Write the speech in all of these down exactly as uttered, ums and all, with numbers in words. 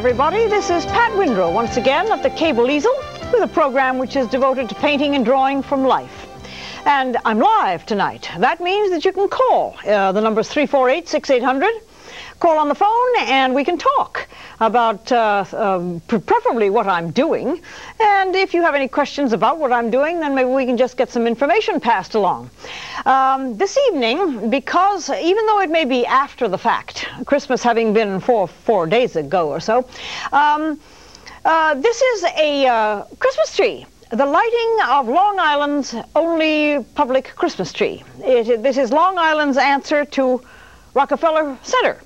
Everybody, this is Pat Windrow once again at the Cable Easel with a program which is devoted to painting and drawing from life. And I'm live tonight. That means that you can call. Uh, the number's three four eight, six eight hundred. Call on the phone and we can talk about uh, um, preferably what I'm doing. And if you have any questions about what I'm doing, then maybe we can just get some information passed along. Um, this evening, because even though it may be after the fact, Christmas having been four, four days ago or so, um, uh, this is a uh, Christmas tree, the lighting of Long Island's only public Christmas tree. It, this is Long Island's answer to Rockefeller Center.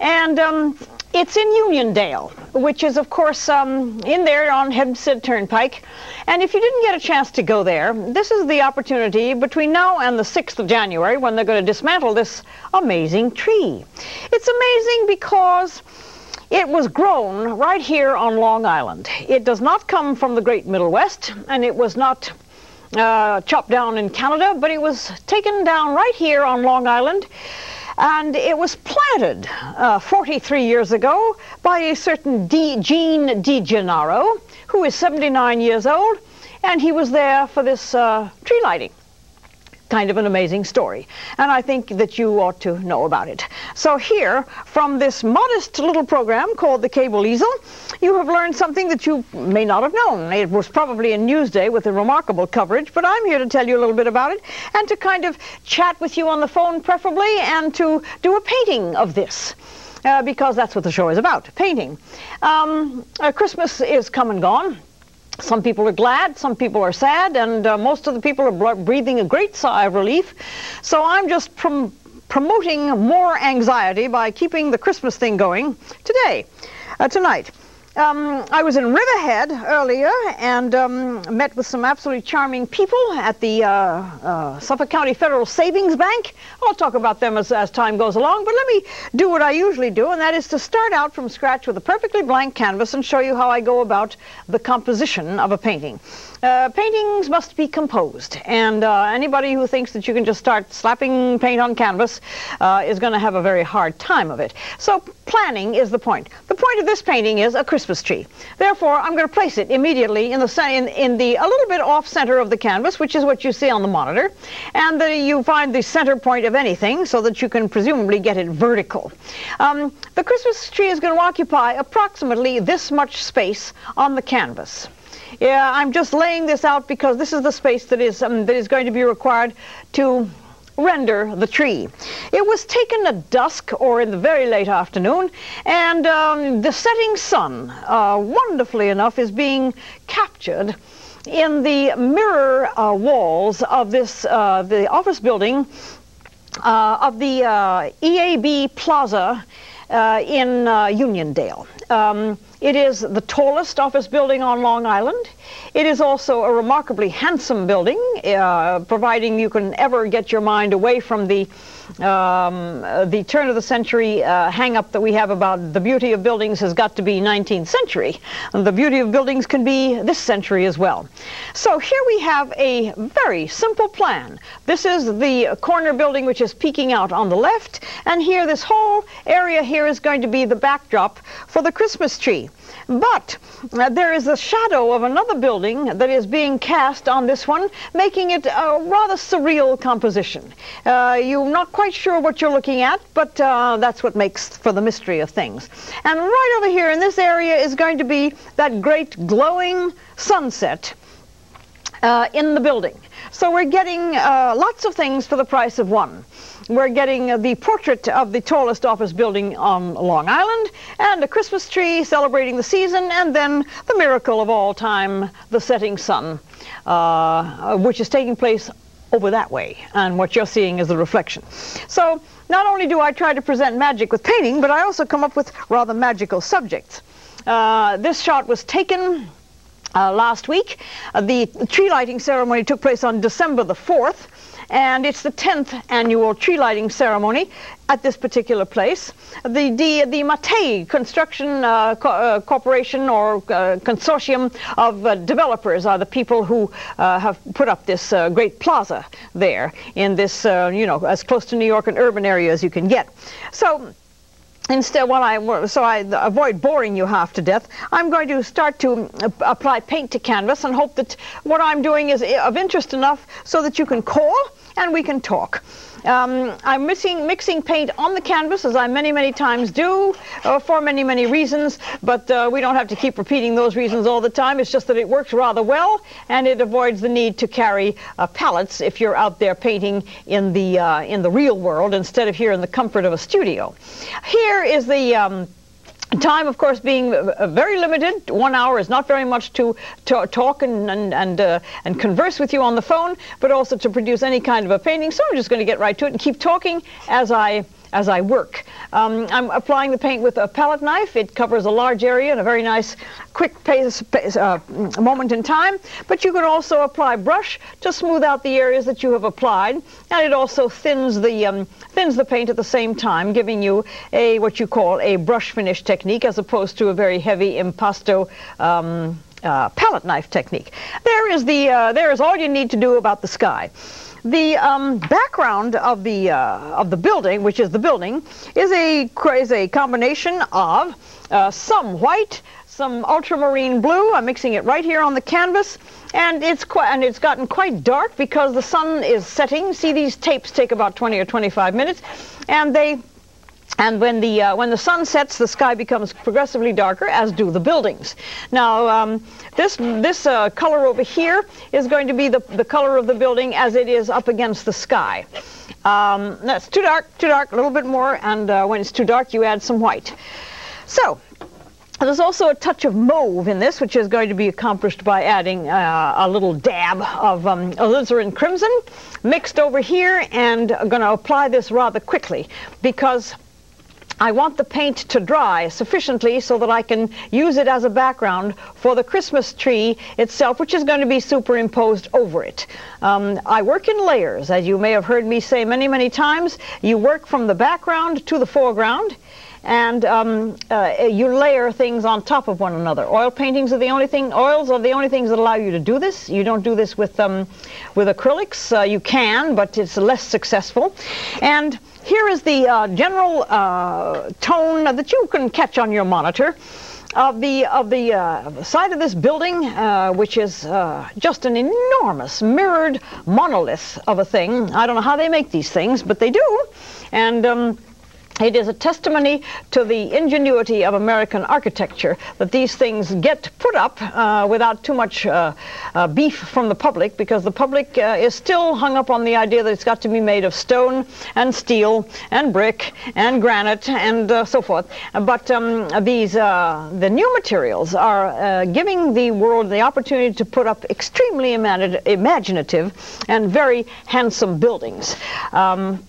And um, it's in Uniondale, which is, of course, um, in there on Hempstead Turnpike. And if you didn't get a chance to go there, this is the opportunity between now and the sixth of January when they're going to dismantle this amazing tree. It's amazing because it was grown right here on Long Island. It does not come from the great Middle West, and it was not uh, chopped down in Canada, but it was taken down right here on Long Island. And it was planted uh, forty-three years ago by a certain DeGene DeGennaro, who is seventy-nine years old, and he was there for this uh, tree lighting. Kind of an amazing story, and I think that you ought to know about it. So here, from this modest little program called the Cable Easel, you have learned something that you may not have known. It was probably in Newsday with a remarkable coverage, but I'm here to tell you a little bit about it and to kind of chat with you on the phone preferably and to do a painting of this. Uh, because that's what the show is about, painting. Um, uh, Christmas is come and gone. Some people are glad, some people are sad, and uh, most of the people are breathing a great sigh of relief. So I'm just prom promoting more anxiety by keeping the Christmas thing going today, uh, tonight. Um, I was in Riverhead earlier and um, met with some absolutely charming people at the uh, uh, Suffolk County Federal Savings Bank. I'll talk about them as, as time goes along, but let me do what I usually do, and that is to start out from scratch with a perfectly blank canvas and show you how I go about the composition of a painting. Uh, paintings must be composed, and uh, anybody who thinks that you can just start slapping paint on canvas uh, is going to have a very hard time of it. So planning is the point. The point of this painting is a Christmas Christmas tree. Therefore, I'm going to place it immediately in the in, in the a little bit off center of the canvas, which is what you see on the monitor, and the, you find the center point of anything so that you can presumably get it vertical. Um, the Christmas tree is going to occupy approximately this much space on the canvas. Yeah, I'm just laying this out because this is the space that is um, that is going to be required to render the tree. It was taken at dusk or in the very late afternoon, and um, the setting sun, uh, wonderfully enough, is being captured in the mirror uh, walls of this uh, the office building uh, of the uh, E A B Plaza uh, in uh, Uniondale. Um, It is the tallest office building on Long Island. It is also a remarkably handsome building, uh, providing you can ever get your mind away from the um, the turn of the century uh, hang-up that we have about the beauty of buildings has got to be nineteenth century. And the beauty of buildings can be this century as well. So here we have a very simple plan. This is the corner building which is peeking out on the left, and here this whole area here is going to be the backdrop for the Christmas tree. But uh, there is the shadow of another building that is being cast on this one, making it a rather surreal composition. Uh, you're not quite quite sure what you're looking at, but uh, that's what makes for the mystery of things. And right over here in this area is going to be that great glowing sunset uh, in the building. So we're getting uh, lots of things for the price of one. We're getting uh, the portrait of the tallest office building on Long Island, and a Christmas tree celebrating the season, and then the miracle of all time, the setting sun, uh, which is taking place over that way, and what you're seeing is the reflection. So not only do I try to present magic with painting, but I also come up with rather magical subjects. Uh, this shot was taken uh, last week. Uh, the tree lighting ceremony took place on December the fourth, and it's the tenth annual tree lighting ceremony at this particular place. The, the, the Matei Construction uh, co uh, Corporation or uh, consortium of uh, developers are the people who uh, have put up this uh, great plaza there in this, uh, you know, as close to New York, an urban area as you can get. So instead, while I, so I avoid boring you half to death, I'm going to start to apply paint to canvas and hope that what I'm doing is of interest enough so that you can call and we can talk. Um, I'm mixing, mixing paint on the canvas, as I many, many times do, uh, for many, many reasons, but uh, we don't have to keep repeating those reasons all the time. It's just that it works rather well, and it avoids the need to carry uh, palettes if you're out there painting in the, uh, in the real world, instead of here in the comfort of a studio. Here is the um, time, of course, being very limited. One hour is not very much to, to talk and and and, uh, and converse with you on the phone, but also to produce any kind of a painting. So I'm just going to get right to it and keep talking as I as I work. Um, I'm applying the paint with a palette knife. It covers a large area in a very nice, quick pace, pace, uh, moment in time. But you can also apply brush to smooth out the areas that you have applied, and it also thins the um, thins the paint at the same time, giving you a what you call a brush finish technique, as opposed to a very heavy impasto um, uh, palette knife technique. There is the uh, there is all you need to do about the sky. The um, background of the uh, of the building, which is the building, is a is a combination of uh, some white, some ultramarine blue. I'm mixing it right here on the canvas, and it's quite and it's gotten quite dark because the sun is setting. See, these tapes take about twenty or twenty-five minutes, and they and when the uh, when the sun sets, the sky becomes progressively darker, as do the buildings. Now, um, this this uh, color over here is going to be the the color of the building as it is up against the sky. Um, that's too dark, too dark. A little bit more, and uh, when it's too dark, you add some white. So there's also a touch of mauve in this, which is going to be accomplished by adding uh, a little dab of um, alizarin crimson mixed over here, and I'm going to apply this rather quickly because I want the paint to dry sufficiently so that I can use it as a background for the Christmas tree itself, which is going to be superimposed over it. Um, I work in layers, as you may have heard me say many, many times. You work from the background to the foreground, and um, uh, you layer things on top of one another. Oil paintings are the only thing, oils are the only things that allow you to do this. You don't do this with, um, with acrylics. Uh, you can, but it's less successful. And here is the uh, general uh, tone that you can catch on your monitor of the of the uh, side of this building, uh, which is uh, just an enormous mirrored monolith of a thing. I don't know how they make these things, but they do. And um, it is a testimony to the ingenuity of American architecture that these things get put up uh, without too much uh, uh, beef from the public, because the public uh, is still hung up on the idea that it's got to be made of stone and steel and brick and granite and uh, so forth. But um, these uh, the new materials are uh, giving the world the opportunity to put up extremely imaginative and very handsome buildings. Um,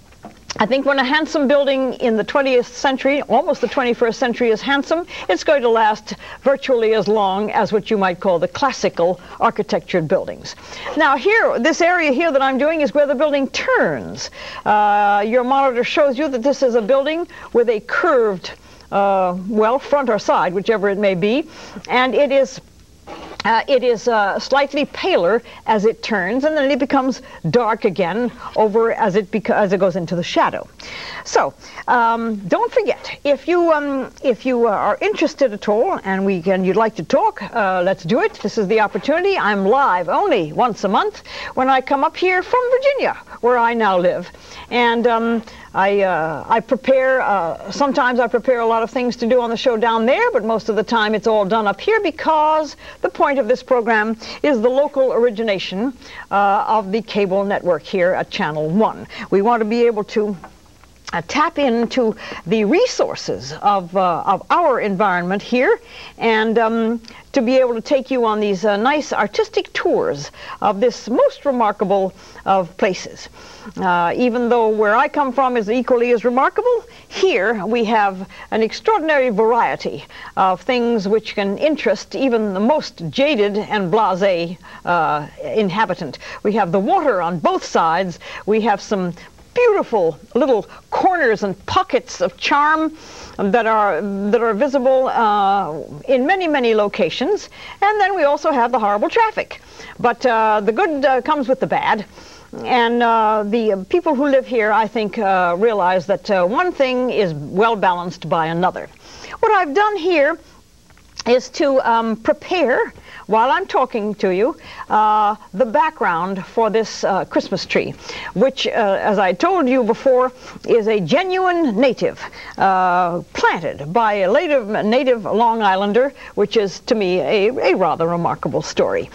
I think when a handsome building in the twentieth century, almost the twenty-first century, is handsome, it's going to last virtually as long as what you might call the classical architectured buildings. Now here, this area here that I'm doing is where the building turns. Uh, your monitor shows you that this is a building with a curved, uh, well, front or side, whichever it may be, and it is Uh, it is uh, slightly paler as it turns, and then it becomes dark again over as it beca as it goes into the shadow. So um, don't forget, if you um, if you are interested at all, and we can, you'd like to talk, uh, let's do it. This is the opportunity. I'm live only once a month when I come up here from Virginia, where I now live, and. Um, I, uh, I prepare, uh, sometimes I prepare a lot of things to do on the show down there, but most of the time it's all done up here because the point of this program is the local origination uh, of the cable network here at Channel one. We want to be able to Uh, tap into the resources of, uh, of our environment here, and um, to be able to take you on these uh, nice artistic tours of this most remarkable of places. Uh, even though where I come from is equally as remarkable, here we have an extraordinary variety of things which can interest even the most jaded and blasé uh, inhabitant. We have the water on both sides, we have some beautiful little corners and pockets of charm that are that are visible uh, in many many locations, and then we also have the horrible traffic. But uh, the good uh, comes with the bad, and uh, the people who live here, I think, uh, realize that uh, one thing is well balanced by another. What I've done here is to um, prepare, while I'm talking to you, uh, the background for this uh, Christmas tree, which, uh, as I told you before, is a genuine native, uh, planted by a native, native Long Islander, which is, to me, a, a rather remarkable story.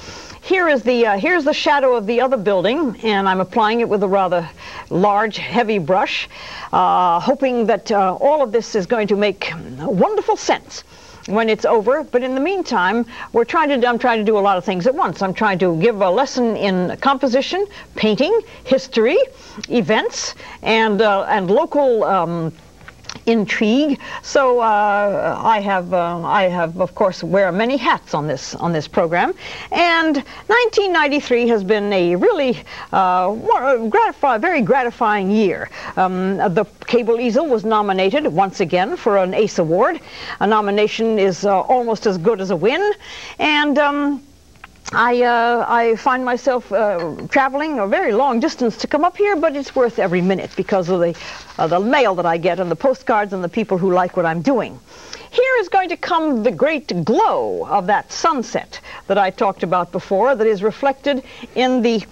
Here is the, uh, here's the shadow of the other building, and I'm applying it with a rather large, heavy brush, uh, hoping that uh, all of this is going to make wonderful sense when it's over. But in the meantime, we're trying to, I'm trying to do a lot of things at once. I'm trying to give a lesson in composition, painting, history, events, and, uh, and local um, intrigue. So uh, I have, uh, I have, of course, wear many hats on this on this program. And nineteen ninety-three has been a really uh, gratify, very gratifying year. Um, the Cable Easel was nominated once again for an A C E Award. A nomination is uh, almost as good as a win, and. Um, I, uh, I find myself uh, traveling a very long distance to come up here, but it's worth every minute because of the, uh, the mail that I get and the postcards and the people who like what I'm doing. Here is going to come the great glow of that sunset that I talked about before, that is reflected in the,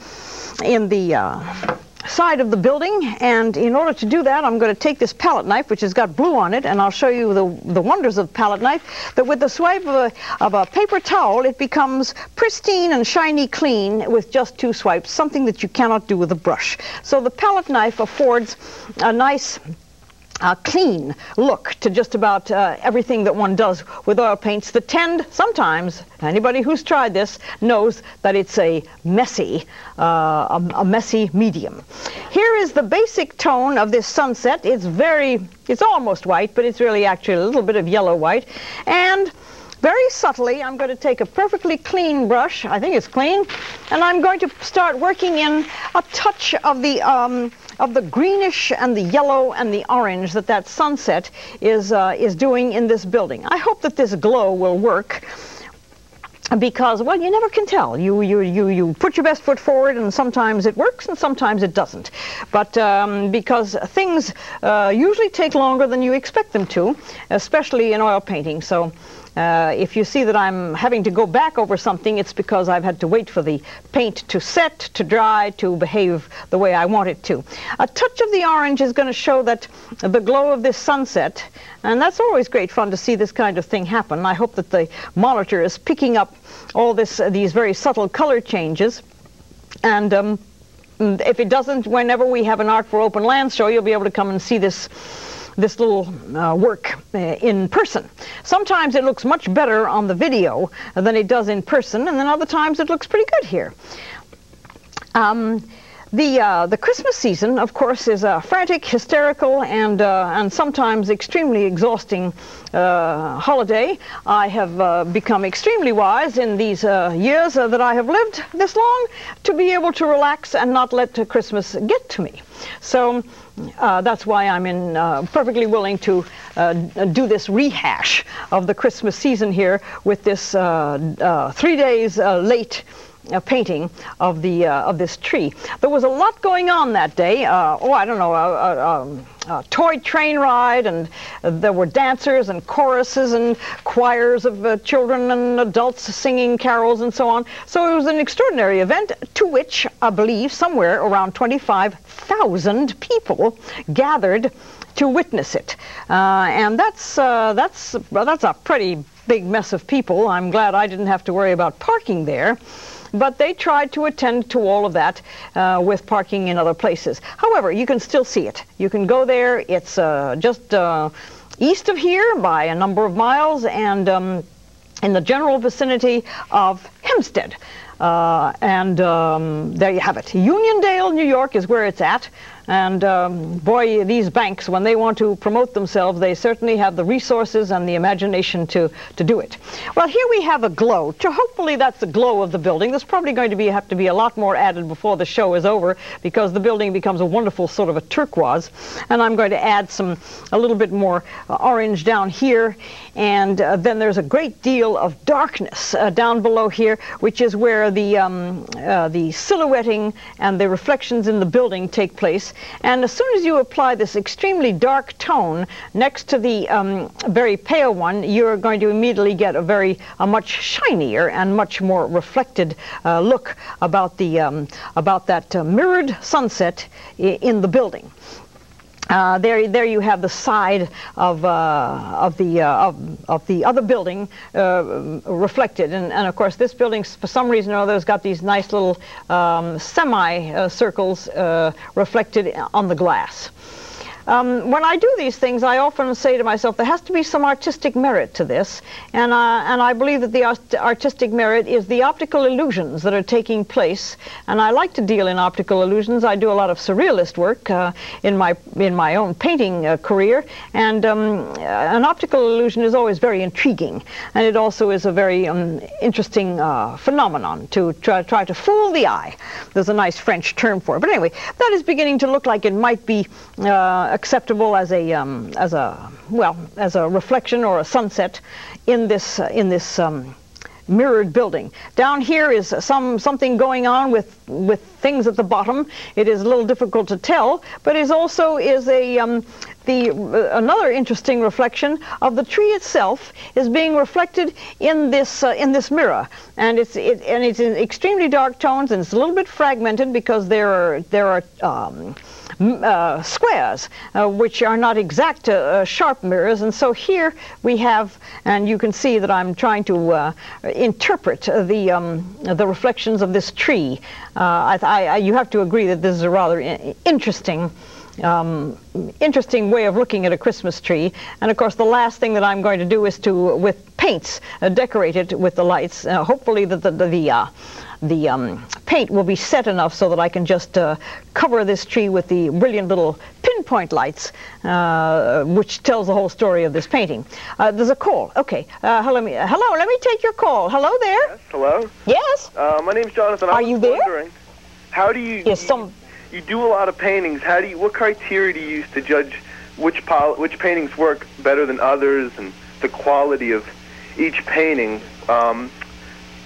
in the uh, side of the building. And in order to do that, I'm going to take this palette knife, which has got blue on it, and I'll show you the, the wonders of the palette knife, that with the swipe of a, of a paper towel, it becomes pristine and shiny clean with just two swipes, something that you cannot do with a brush. So the palette knife affords a nice a clean look to just about uh, everything that one does with oil paints that tend sometimes, anybody who's tried this knows that it's a messy, uh, a, a messy medium. Here is the basic tone of this sunset. It's very, it's almost white, but it's really actually a little bit of yellow white. And very subtly, I'm going to take a perfectly clean brush, I think it's clean, and I'm going to start working in a touch of the, um, of the greenish and the yellow and the orange that that sunset is, uh, is doing in this building. I hope that this glow will work, because, well, you never can tell. You, you, you, you put your best foot forward, and sometimes it works and sometimes it doesn't. But um, because things uh, usually take longer than you expect them to, especially in oil painting. So. Uh, if you see that I'm having to go back over something, it's because I've had to wait for the paint to set, to dry, to behave the way I want it to. A touch of the orange is going to show that the glow of this sunset, and that's always great fun to see this kind of thing happen. I hope that the monitor is picking up all this, uh, these very subtle color changes, and um, if it doesn't, whenever we have an Art for Open Lands show, you'll be able to come and see this this little uh, work uh, in person. Sometimes it looks much better on the video than it does in person, and then other times it looks pretty good here. Um, the, uh, the Christmas season, of course, is a frantic, hysterical, and, uh, and sometimes extremely exhausting uh, holiday. I have uh, become extremely wise in these uh, years uh, that I have lived this long to be able to relax and not let Christmas get to me. So Uh, that's why I'm in uh, perfectly willing to uh, do this rehash of the Christmas season here with this uh, uh, three days uh, late a painting of the uh, of this tree. There was a lot going on that day. Uh, oh, I don't know, a, a, a, a toy train ride, and uh, there were dancers and choruses and choirs of uh, children and adults singing carols and so on. So it was an extraordinary event to which I believe somewhere around twenty-five thousand people gathered to witness it, uh, and that's uh, that's well, that's a pretty big mess of people. I'm glad I didn't have to worry about parking there. But they tried to attend to all of that uh, with parking in other places. However, you can still see it. You can go there. It's uh, just uh, east of here by a number of miles and um, in the general vicinity of Hempstead. Uh, and um, there you have it. Uniondale, New York is where it's at. And um, boy, these banks, when they want to promote themselves, they certainly have the resources and the imagination to, to do it. Well, here we have a glow. To hopefully that's the glow of the building. There's probably going to be have to be a lot more added before the show is over, because the building becomes a wonderful sort of a turquoise. And I'm going to add some, a little bit more uh, orange down here. And uh, then there's a great deal of darkness uh, down below here, which is where the, um, uh, the silhouetting and the reflections in the building take place. And as soon as you apply this extremely dark tone next to the um, very pale one, you're going to immediately get a very a much shinier and much more reflected uh, look about the um, about that uh, mirrored sunset in the building. Uh, there, there you have the side of uh, of the uh, of, of the other building uh, reflected, and, and of course this building, for some reason or other, has got these nice little um, semi-circles uh, reflected on the glass. Um, when I do these things, I often say to myself, there has to be some artistic merit to this, and, uh, and I believe that the art artistic merit is the optical illusions that are taking place, and I like to deal in optical illusions. I do a lot of surrealist work uh, in, my, in my own painting uh, career, and um, an optical illusion is always very intriguing, and it also is a very um, interesting uh, phenomenon to try, try to fool the eye. There's a nice French term for it, but anyway, that is beginning to look like it might be uh, acceptable as a um, as a well as a reflection or a sunset in this uh, in this um, mirrored building. Down here is some something going on with with things at the bottom. It is a little difficult to tell, but it also is a um, the uh, another interesting reflection of the tree itself is being reflected in this uh, in this mirror, and it's it, and it's in extremely dark tones, and it's a little bit fragmented because there are there are. Um, Uh, squares, uh, which are not exact uh, uh, sharp mirrors, and so here we have, and you can see that I'm trying to uh, interpret uh, the um, the reflections of this tree. Uh, I, I, you have to agree that this is a rather i- interesting. Um, interesting way of looking at a Christmas tree. And of course the last thing that I'm going to do is to, with paints, uh, decorate it with the lights. Uh, hopefully the, the, the, uh, the um, paint will be set enough so that I can just uh, cover this tree with the brilliant little pinpoint lights, uh, which tells the whole story of this painting. Uh, there's a call. Okay. Uh, hello, me, uh, hello, let me take your call. Hello there. Yes, hello. Yes. Uh, my name's Jonathan. I Are you there? How do you... Yes, some... You do a lot of paintings. How do you? What criteria do you use to judge which pol which paintings work better than others, and the quality of each painting um,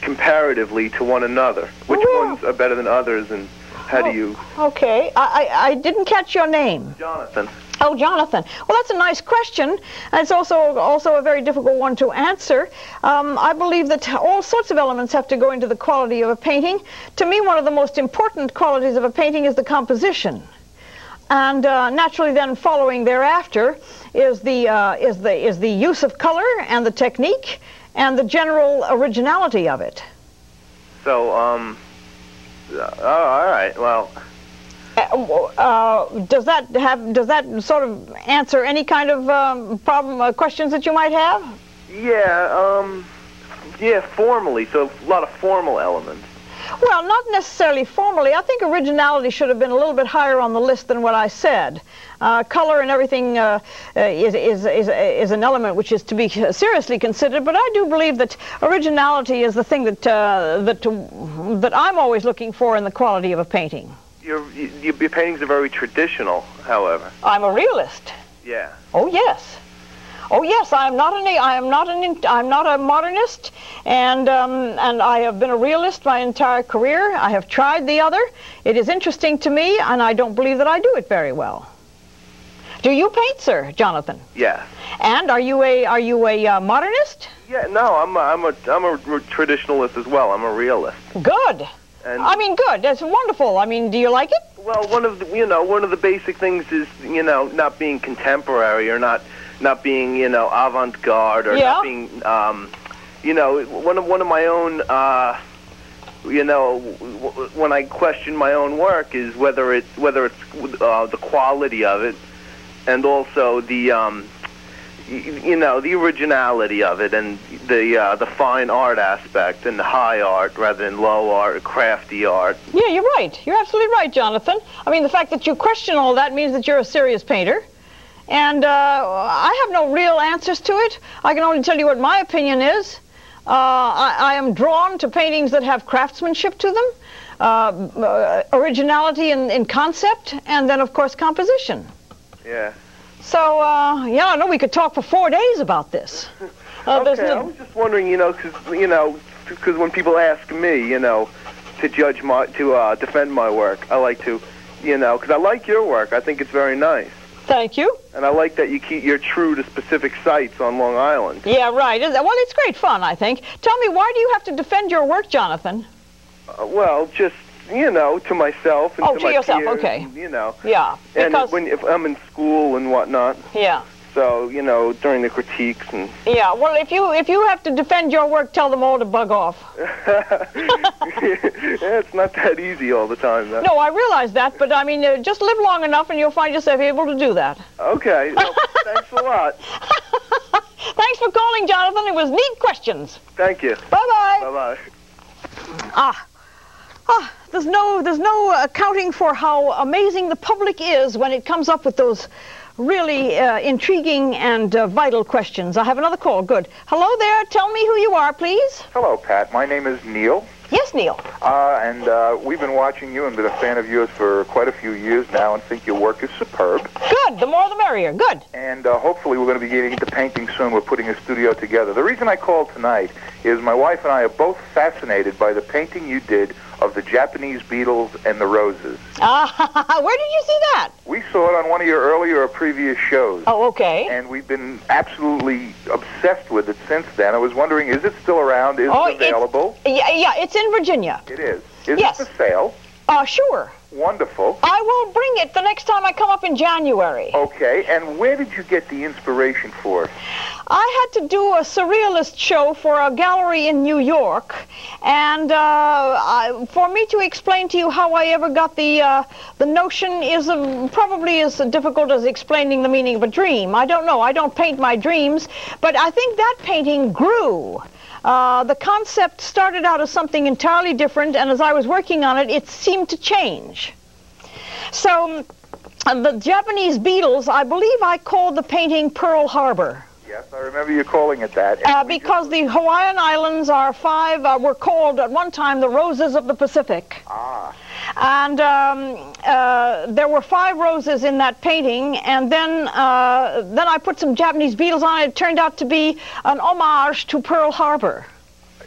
comparatively to one another? Which well, ones are better than others, and how oh, do you? Okay, I, I I didn't catch your name. Jonathan. Oh, Jonathan. Well, that's a nice question. It's also also a very difficult one to answer. Um, I believe that all sorts of elements have to go into the quality of a painting. To me, one of the most important qualities of a painting is the composition. And uh, naturally, then following thereafter is the uh, is the is the use of color and the technique and the general originality of it. So, um, oh, all right. Well. Uh, does that have? Does that sort of answer any kind of um, problem uh, questions that you might have? Yeah, um, yeah, formally. So a lot of formal elements. Well, not necessarily formally. I think originality should have been a little bit higher on the list than what I said. Uh, color and everything uh, is, is, is, is an element which is to be seriously considered, but I do believe that originality is the thing that, uh, that, that I'm always looking for in the quality of a painting. Your, your, your paintings are very traditional, however. I'm a realist. Yeah. Oh, yes. Oh yes, I am not an I am not an I am not a modernist, and um, and I have been a realist my entire career. I have tried the other. It is interesting to me, and I don't believe that I do it very well. Do you paint, sir, Jonathan? Yeah. And are you a are you a uh, modernist? Yeah, no, I'm a, I'm a I'm a traditionalist as well. I'm a realist. Good. And I mean, good. That's wonderful. I mean, do you like it? Well, one of the, you know one of the basic things is you know not being contemporary or not. Not being, you know, avant-garde, or yeah. not being, um, you know, one of one of my own, uh, you know, w when I question my own work is whether it's whether it's uh, the quality of it, and also the, um, you know, the originality of it, and the uh, the fine art aspect, and the high art rather than low art, crafty art. Yeah, you're right. You're absolutely right, Jonathan. I mean, the fact that you question all that means that you're a serious painter. And uh, I have no real answers to it. I can only tell you what my opinion is. Uh, I, I am drawn to paintings that have craftsmanship to them, uh, uh, originality in, in concept, and then, of course, composition. Yeah. So, uh, yeah, I know we could talk for four days about this. Uh, okay, no I was just wondering, you know, because you know, when people ask me, you know, to judge my, to uh, defend my work, I like to, you know, because I like your work. I think it's very nice. Thank you. And I like that you keep you're true to specific sites on Long Island. Yeah, right. Well, it's great fun, I think. Tell me, why do you have to defend your work, Jonathan? Uh, well, just, you know, to myself and oh, to, to my yourself, peers, okay. And, you know. Yeah. Because and when if I'm in school and whatnot. Yeah. So, you know, during the critiques and... Yeah, well, if you if you have to defend your work, tell them all to bug off. Yeah, it's not that easy all the time, though. No, I realize that, but, I mean, uh, just live long enough and you'll find yourself able to do that. Okay, well, thanks a lot. Thanks for calling, Jonathan. It was neat questions. Thank you. Bye-bye. Bye-bye. Ah. Ah, there's no, there's no accounting for how amazing the public is when it comes up with those... really uh, intriguing and uh, vital questions. I have another call. Good. Hello there. Tell me who you are, please. Hello, Pat. My name is Neil. Yes, Neil. Uh, and uh, we've been watching you and been a fan of yours for quite a few years now and think your work is superb. Good. The more the merrier. Good. And uh, hopefully we're going to be getting into painting soon. We're putting a studio together. The reason I called tonight is my wife and I are both fascinated by the painting you did of the Japanese beetles and the roses. Ah, where did you see that? We saw it on one of your earlier or previous shows. Oh, okay. And we've been absolutely obsessed with it since then. I was wondering, is it still around? Is oh, it available? It's, yeah, yeah, it's in Virginia. It is. Is yes. it for sale? Uh, sure. Wonderful. I will bring it the next time I come up in January. Okay, and where did you get the inspiration for it? I had to do a surrealist show for a gallery in New York, and uh, I, for me to explain to you how I ever got the uh, the notion is um, probably as difficult as explaining the meaning of a dream. I don't know. I don't paint my dreams, but I think that painting grew. Uh, the concept started out as something entirely different, and as I was working on it, it seemed to change. So, um, the Japanese beetles, I believe I called the painting Pearl Harbor. Yes, I remember you calling it that. Uh, because the Hawaiian Islands are five, uh, were called at one time the Roses of the Pacific. Ah. And um, uh, there were five roses in that painting, and then uh, then I put some Japanese beetles on it. It turned out to be an homage to Pearl Harbor.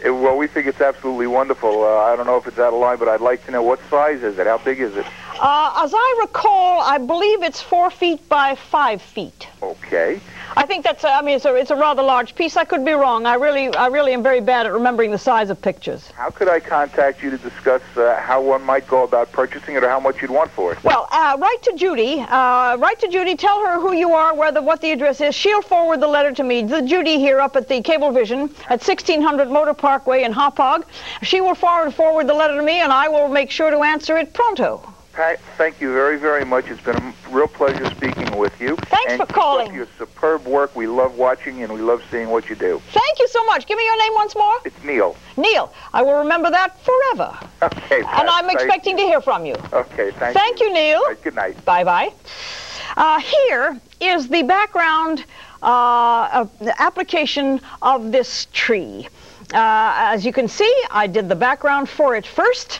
It, well, we think it's absolutely wonderful. Uh, I don't know if it's out of line, but I'd like to know, what size is it? How big is it? Uh, as I recall, I believe it's four feet by five feet. Okay. I think that's, I mean, it's a, it's a rather large piece. I could be wrong. I really, I really am very bad at remembering the size of pictures. How could I contact you to discuss uh, how one might go about purchasing it or how much you'd want for it? Well, uh, write to Judy. Uh, write to Judy. Tell her who you are, where the, what the address is. She'll forward the letter to me. The Judy here up at the Cablevision at sixteen hundred Motor Parkway in Hopog. She will forward, forward the letter to me, and I will make sure to answer it pronto. Pat, thank you very, very much. It's been a real pleasure speaking with you. Thanks and for calling. Keep up your superb work. We love watching and we love seeing what you do. Thank you so much. Give me your name once more. It's Neil. Neil. I will remember that forever. Okay, Pat, and I'm expecting you. to hear from you. Okay, thank, thank you. Thank you, Neil. Right, good night. Bye-bye. Uh, here is the background uh, of the application of this tree. Uh, as you can see, I did the background for it first.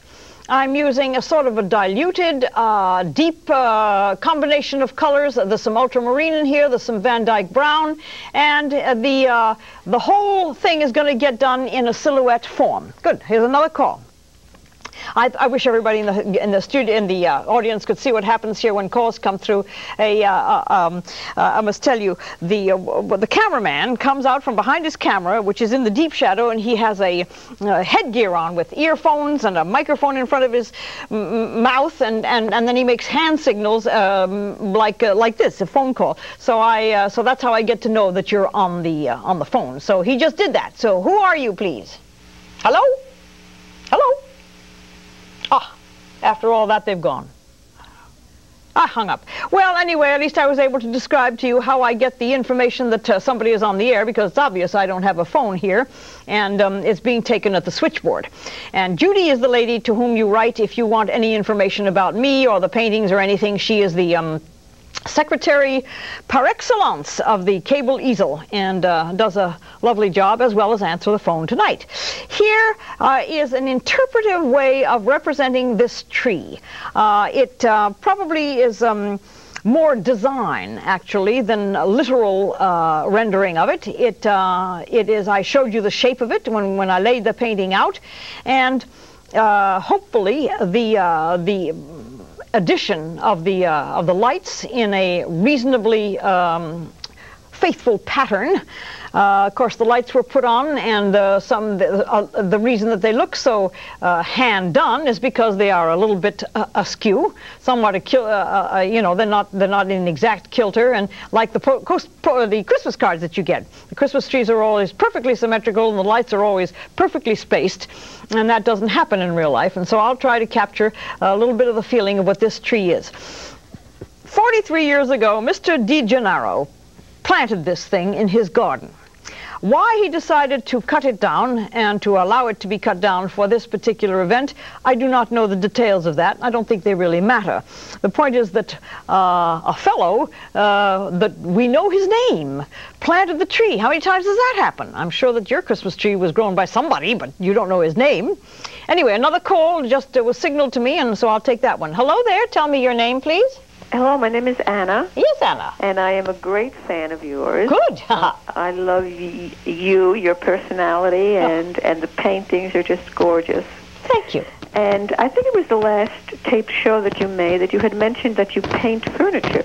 I'm using a sort of a diluted, uh, deep uh, combination of colors. There's some ultramarine in here, there's some Van Dyke brown, and uh, the, uh, the whole thing is going to get done in a silhouette form. Good, here's another call. I, I wish everybody in the in the studio in the uh, audience could see what happens here when calls come through. A, uh, uh, um, uh, I must tell you, the uh, the cameraman comes out from behind his camera, which is in the deep shadow, and he has a uh, headgear on with earphones and a microphone in front of his m mouth, and, and and then he makes hand signals um, like uh, like this, a phone call. So I uh, so that's how I get to know that you're on the uh, on the phone. So he just did that. So who are you, please? Hello? Hello? Ah, after all that, they've gone. I hung up. Well, anyway, at least I was able to describe to you how I get the information that uh, somebody is on the air, because it's obvious I don't have a phone here, and um, it's being taken at the switchboard. And Judy is the lady to whom you write if you want any information about me or the paintings or anything. She is the um, secretary par excellence of the Cable Easel, and uh, does a lovely job, as well as answer the phone tonight. Here uh, is an interpretive way of representing this tree. Uh, it uh, probably is um, more design, actually, than a literal uh, rendering of it. It, uh, it is, I showed you the shape of it when, when I laid the painting out, and uh, hopefully the, uh, the addition of the uh, of the lights in a reasonably um, faithful pattern. Uh, of course, the lights were put on, and uh, some the, uh, the reason that they look so uh, hand done is because they are a little bit uh, askew, somewhat a uh, uh, you know, they're not they're not in an exact kilter, and like the po coast po the Christmas cards that you get, the Christmas trees are always perfectly symmetrical, and the lights are always perfectly spaced. And that doesn't happen in real life, and so I'll try to capture a little bit of the feeling of what this tree is. forty-three years ago, Mister DeGennaro planted this thing in his garden. Why he decided to cut it down and to allow it to be cut down for this particular event, I do not know the details of that. I don't think they really matter. The point is that uh, a fellow, uh, that we know his name, planted the tree. How many times does that happen? I'm sure that your Christmas tree was grown by somebody, but you don't know his name. Anyway, another call just uh, was signaled to me, and so I'll take that one. Hello there. Tell me your name, please. Hello, my name is Anna. Yes, Anna. And I am a great fan of yours. Good. I love y you, your personality, and, oh. and the paintings are just gorgeous. Thank you. And I think it was the last tape show that you made that you had mentioned that you paint furniture.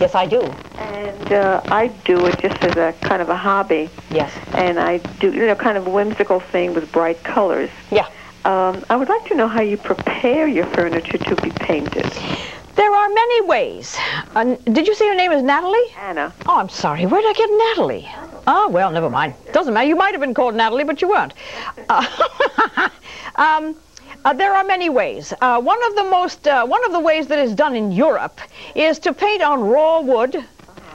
Yes, I do. And uh, I do it just as a kind of a hobby. Yes. And I do, you know, kind of a whimsical thing with bright colors. Yeah. Um, I would like to know how you prepare your furniture to be painted. There are many ways. Uh, did you say your name is Natalie? Anna. Oh, I'm sorry. Where did I get Natalie? Oh, well, never mind. Doesn't matter. You might have been called Natalie, but you weren't. Uh, um, uh, there are many ways. Uh, one of the most, uh, one of the ways that is done in Europe is to paint on raw wood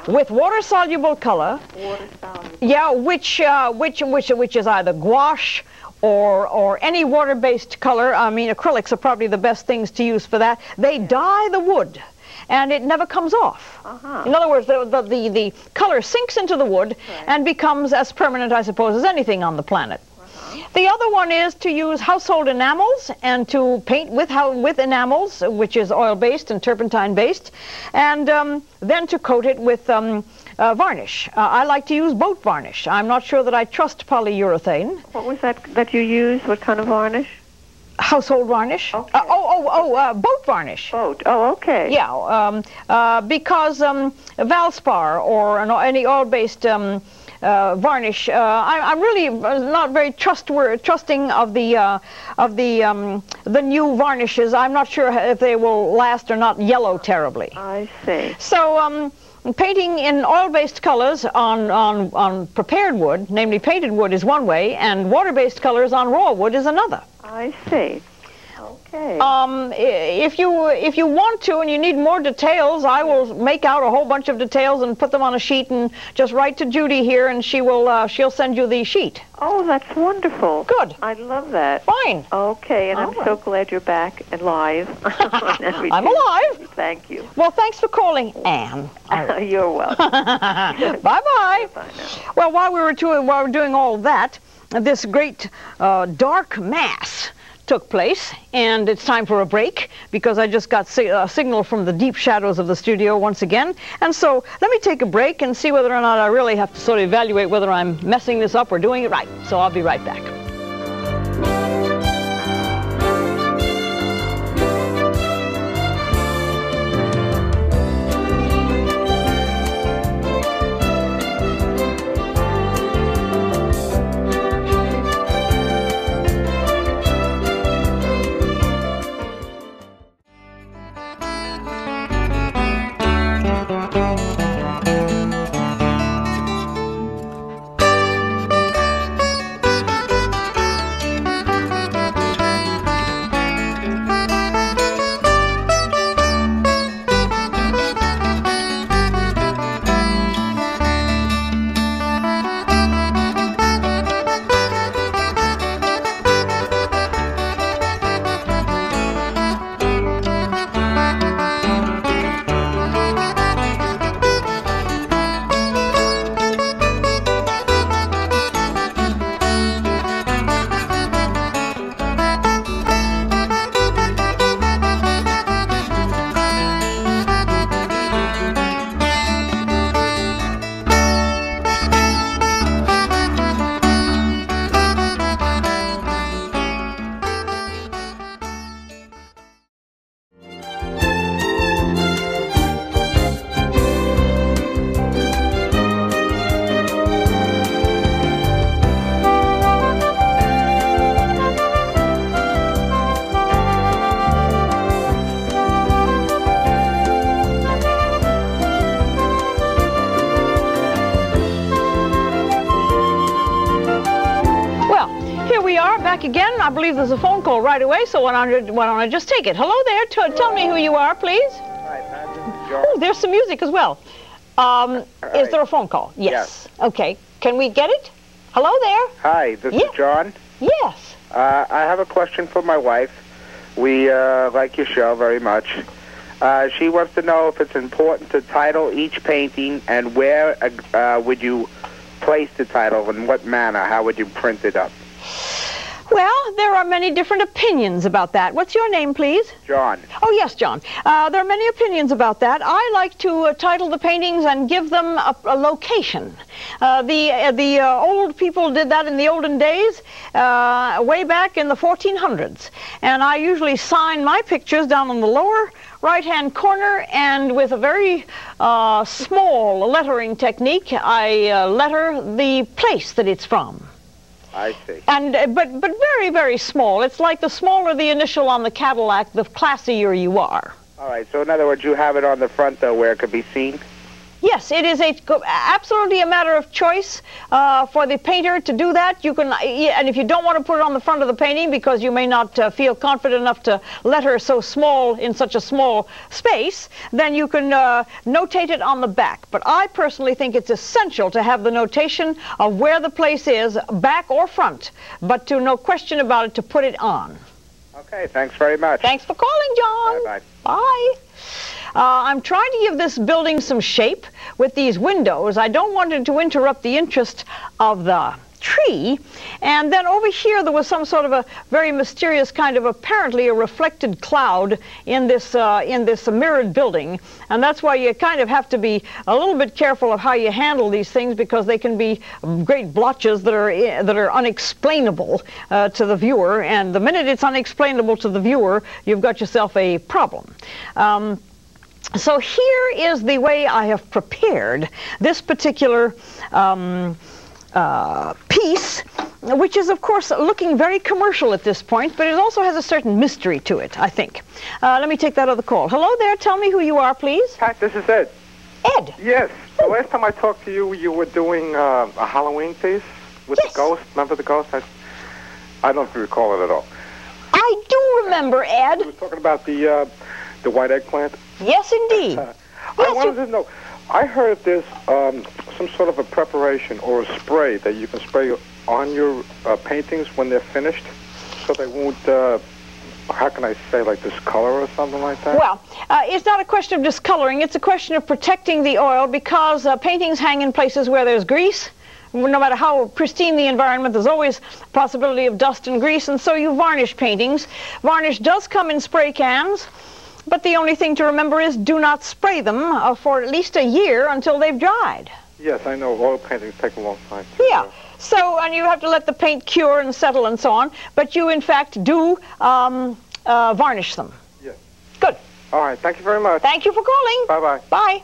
with water-soluble color. Water-soluble. Yeah, which, uh, which, which, which is either gouache or or any water-based color. I mean, acrylics are probably the best things to use for that. They dye the wood, and it never comes off. Uh-huh. In other words, the, the, the, the color sinks into the wood, right, and becomes as permanent, I suppose, as anything on the planet. Uh-huh. The other one is to use household enamels and to paint with, how, with enamels, which is oil-based and turpentine-based, and um, then to coat it with um, Uh, varnish. Uh, I like to use boat varnish. I'm not sure that I trust polyurethane. What was that that you used? What kind of varnish? Household varnish. Okay. Uh, oh, oh, oh, uh, boat varnish. Boat. Oh, okay. Yeah, um, uh, because um, Valspar or an, any oil-based um, uh, varnish, uh, I, I'm really not very trustworthy, trusting of the uh, of the um, the new varnishes. I'm not sure if they will last or not. Yellow terribly. I see. So. Um, Painting in oil-based colors on, on, on prepared wood, namely painted wood, is one way, and water-based colors on raw wood is another. I see. Okay. Um, if you if you want to and you need more details, I will make out a whole bunch of details and put them on a sheet, and just write to Judy here, and she will uh, she'll send you the sheet. Oh, that's wonderful. Good. I love that. Fine. Okay, and all I'm right. so glad you're back and live. I'm alive. Thank you. Well, thanks for calling, Anne. You're welcome. Bye-bye. Well, while we were doing, while we were doing all that, this great uh, dark mass took place, and it's time for a break because I just got si a signal from the deep shadows of the studio once again. And so let me take a break and see whether or not I really have to sort of evaluate whether I'm messing this up or doing it right. So I'll be right back. Again, I believe there's a phone call right away, so why don't I, why don't I just take it? Hello there. T Hello. Tell me who you are, please. Hi, Pat. This is George. Oh, there's some music as well. Um, right. Is there a phone call? Yes. yes. Okay. Can we get it? Hello there. Hi, this yeah. is John. Yes. Uh, I have a question for my wife. We uh, like your show very much. Uh, she wants to know if it's important to title each painting and where uh, would you place the title, in what manner, how would you print it up? Well, there are many different opinions about that. What's your name, please? John. Oh, yes, John. Uh, there are many opinions about that. I like to uh, title the paintings and give them a, a location. Uh, the uh, the uh, old people did that in the olden days, uh, way back in the fourteen hundreds. And I usually sign my pictures down on the lower right-hand corner, and with a very uh, small lettering technique, I uh, letter the place that it's from. I see. And, uh, but, but very, very small. It's like the smaller the initial on the Cadillac, the classier you are. All right. So in other words, you have it on the front, though, where it could be seen? Yes. It is a, absolutely a matter of choice uh, for the painter to do that. You can, and if you don't want to put it on the front of the painting because you may not uh, feel confident enough to letter so small in such a small space, then you can uh, notate it on the back. But I personally think it's essential to have the notation of where the place is, back or front, but to no question about it, to put it on. Okay. Thanks very much. Thanks for calling, John. Bye-bye. Bye. Uh, I'm trying to give this building some shape with these windows. I don't want it to interrupt the interest of the tree. And then over here there was some sort of a very mysterious kind of apparently a reflected cloud in this uh, in this mirrored building. And that's why you kind of have to be a little bit careful of how you handle these things, because they can be great blotches that are that are unexplainable uh, to the viewer. And the minute it's unexplainable to the viewer, you've got yourself a problem. Um, So here is the way I have prepared this particular um, uh, piece, which is, of course, looking very commercial at this point, but it also has a certain mystery to it, I think. Uh, let me take that other call. Hello there. Tell me who you are, please. Pat, this is Ed. Ed? Yes. The last time I talked to you, you were doing uh, a Halloween piece with yes. the ghost. Remember the ghost? I, I don't recall it at all. I do remember, Ed. You were talking about the, uh, the white eggplant. Yes, indeed. Uh, yes, I wanted to know, I heard there's um, some sort of a preparation or a spray that you can spray on your uh, paintings when they're finished so they won't, uh, how can I say, like discolor or something like that? Well, uh, it's not a question of discoloring. It's a question of protecting the oil, because uh, paintings hang in places where there's grease, no matter how pristine the environment, there's always possibility of dust and grease, and so you varnish paintings. Varnish does come in spray cans, but the only thing to remember is do not spray them uh, for at least a year until they've dried. Yes, I know oil paintings take a long time. Yeah. Know. So, and you have to let the paint cure and settle and so on, but you, in fact, do um, uh, varnish them. Yes. Good. All right, thank you very much. Thank you for calling. Bye-bye. Bye.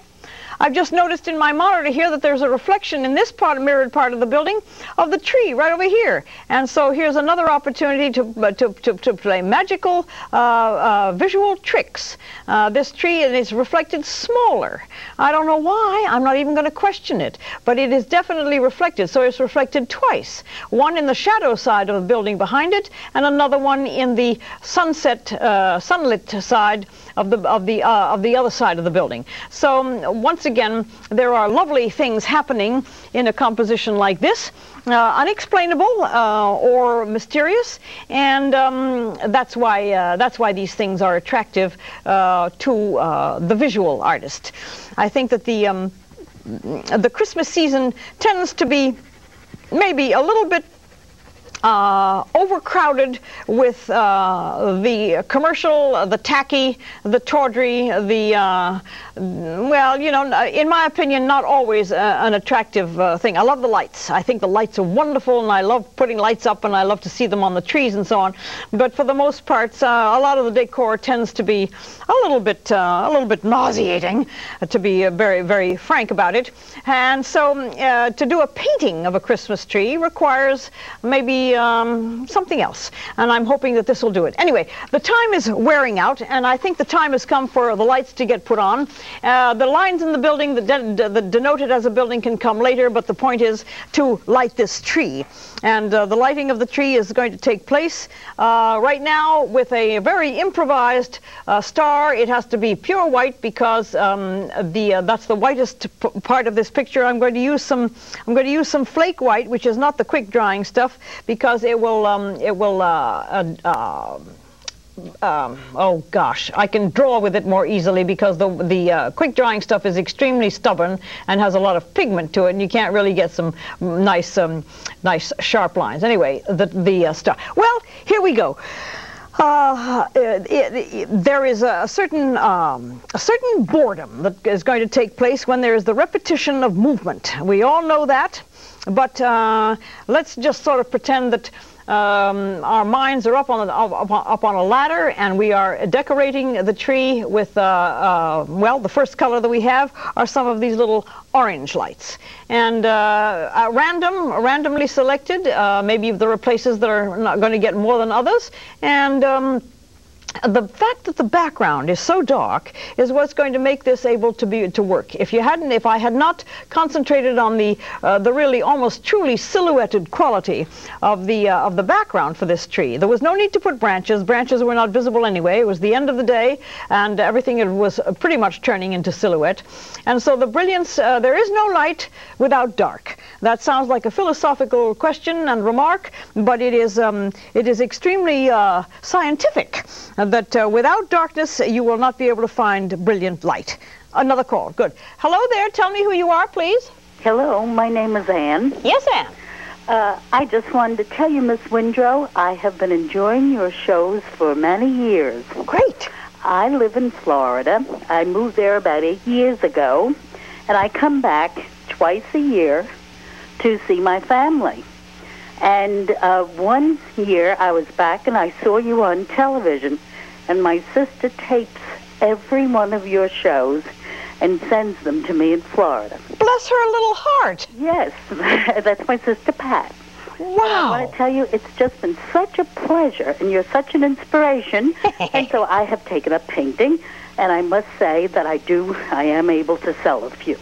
I've just noticed in my monitor here that there's a reflection in this part, mirrored part of the building of the tree right over here. And so here's another opportunity to, uh, to, to, to play magical uh, uh, visual tricks. Uh, this tree is reflected smaller. I don't know why. I'm not even going to question it. But it is definitely reflected. So it's reflected twice. One in the shadow side of the building behind it, and another one in the sunset, uh, sunlit side of the, of, the, uh, of the other side of the building. So um, once again, there are lovely things happening in a composition like this, uh, unexplainable uh, or mysterious, and um, that's why uh, that's why these things are attractive uh, to uh, the visual artist. I think that the um, the Christmas season tends to be maybe a little bit Uh, overcrowded with uh, the commercial, the tacky, the tawdry, the, uh, well, you know, in my opinion, not always uh, an attractive uh, thing. I love the lights. I think the lights are wonderful, and I love putting lights up, and I love to see them on the trees and so on. But for the most part, uh, a lot of the decor tends to be a little bit, uh, a little bit nauseating, uh, to be uh, very, very frank about it. And so uh, to do a painting of a Christmas tree requires maybe Um, something else, and I'm hoping that this will do it. Anyway, the time is wearing out, and I think the time has come for the lights to get put on. Uh, the lines in the building, the, de the denoted as a building, can come later, but the point is to light this tree. And uh, the lighting of the tree is going to take place uh, right now with a very improvised uh, star. It has to be pure white because um, the uh, that's the whitest p part of this picture. I'm going to use some I'm going to use some flake white, which is not the quick drying stuff, because it will um, it will uh, uh, uh, um, oh gosh, I can draw with it more easily, because the the uh, quick drying stuff is extremely stubborn and has a lot of pigment to it, and you can't really get some nice um, nice sharp lines. Anyway, the the uh, stuff. Well, here we go. Uh, it, it, there is a certain um, a certain boredom that is going to take place when there is the repetition of movement. We all know that. But uh, let's just sort of pretend that um, our minds are up on, a, up, up on a ladder, and we are decorating the tree with, uh, uh, well, the first color that we have are some of these little orange lights. And uh, uh, random, randomly selected, uh, maybe there are places that are not going to get more than others. And um, the fact that the background is so dark is what's going to make this able to be to work. If you hadn't, if I had not concentrated on the uh, the really almost truly silhouetted quality of the uh, of the background for this tree, there was no need to put branches. Branches were not visible anyway. It was the end of the day, and everything it was pretty much turning into silhouette. And so the brilliance. Uh, there is no light without dark. That sounds like a philosophical question and remark, but it is um, it is extremely uh, scientific. That uh, without darkness, you will not be able to find brilliant light. Another call. Good. Hello there. Tell me who you are, please. Hello. My name is Ann. Yes, Ann. Uh, I just wanted to tell you, Miss Windrow, I have been enjoying your shows for many years. Great. I live in Florida. I moved there about eight years ago, and I come back twice a year to see my family. And uh, one year I was back, and I saw you on television. And my sister tapes every one of your shows and sends them to me in Florida. Bless her little heart. Yes, that's my sister Pat. Wow. And I want to tell you, it's just been such a pleasure, and you're such an inspiration. And so I have taken up painting, and I must say that I do, I am able to sell a few.